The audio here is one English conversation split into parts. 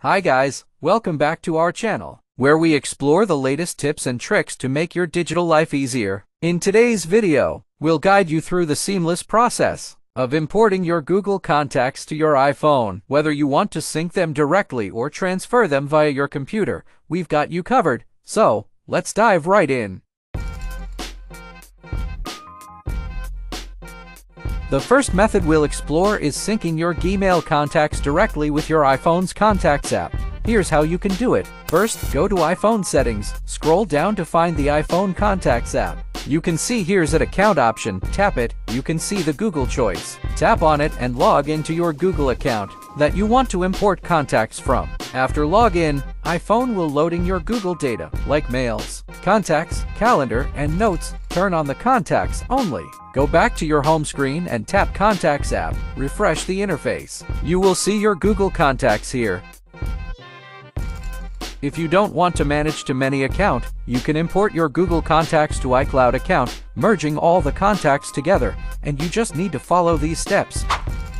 Hi guys, welcome back to our channel, where we explore the latest tips and tricks to make your digital life easier. In today's video, we'll guide you through the seamless process of importing your Google contacts to your iPhone. Whether you want to sync them directly or transfer them via your computer, we've got you covered. So, let's dive right in. The first method we'll explore is syncing your Gmail contacts directly with your iPhone's Contacts app. Here's how you can do it. First, go to iPhone Settings, scroll down to find the iPhone Contacts app. You can see here's an account option, tap it, you can see the Google choice. Tap on it and log into your Google account that you want to import contacts from. After login, iPhone will load in your Google data, like mails, contacts, calendar, and notes. Turn on the contacts only. Go back to your home screen and tap Contacts app. Refresh the interface. You will see your Google contacts here. If you don't want to manage too many accounts, you can import your Google contacts to iCloud account, merging all the contacts together, and you just need to follow these steps.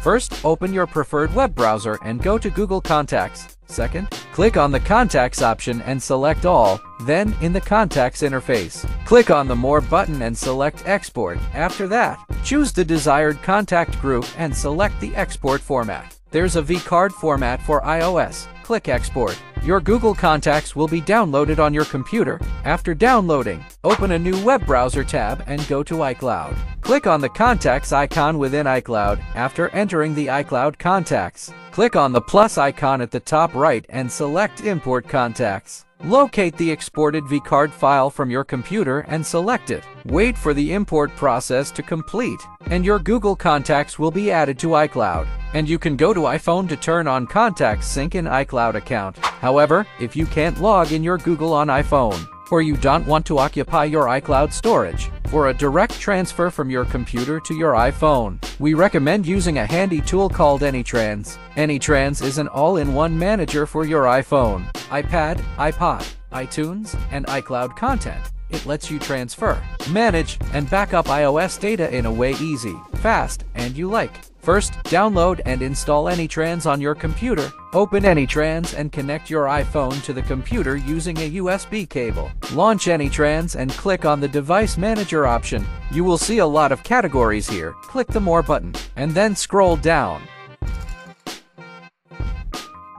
First, open your preferred web browser and go to Google Contacts. Second, click on the Contacts option and select All. Then, in the Contacts interface, click on the More button and select Export. After that, choose the desired contact group and select the export format. There's a vCard format for iOS. Click Export. Your Google Contacts will be downloaded on your computer. After downloading, open a new web browser tab and go to iCloud. Click on the Contacts icon within iCloud. After entering the iCloud Contacts, click on the plus icon at the top right and select Import Contacts. Locate the exported vCard file from your computer and select it. Wait for the import process to complete, and your Google Contacts will be added to iCloud. And you can go to iPhone to turn on Contact Sync in iCloud account. However, if you can't log in your Google on iPhone, or you don't want to occupy your iCloud storage for a direct transfer from your computer to your iPhone, we recommend using a handy tool called AnyTrans. AnyTrans is an all-in-one manager for your iPhone, iPad, iPod, iTunes, and iCloud content. It lets you transfer, manage, and back up iOS data in a way easy, fast, and you like. First, download and install AnyTrans on your computer. Open AnyTrans and connect your iPhone to the computer using a USB cable. Launch AnyTrans and click on the Device Manager option. You will see a lot of categories here. Click the More button, and then scroll down.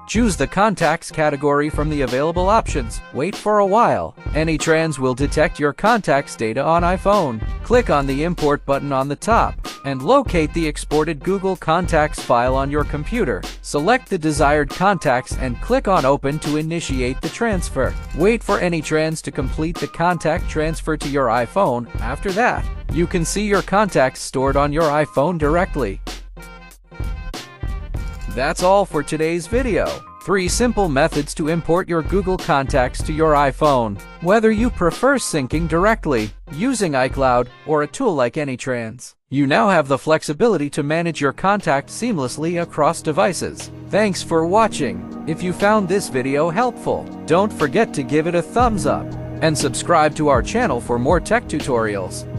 Choose the Contacts category from the available options. Wait for a while. AnyTrans will detect your contacts data on iPhone. Click on the Import button on the top and locate the exported Google Contacts file on your computer. Select the desired contacts and click on Open to initiate the transfer. Wait for AnyTrans to complete the contact transfer to your iPhone. After that, you can see your contacts stored on your iPhone directly. That's all for today's video. 3 simple methods to import your Google contacts to your iPhone. Whether you prefer syncing directly, using iCloud, or a tool like AnyTrans, you now have the flexibility to manage your contacts seamlessly across devices. Thanks for watching. If you found this video helpful, don't forget to give it a thumbs up and subscribe to our channel for more tech tutorials.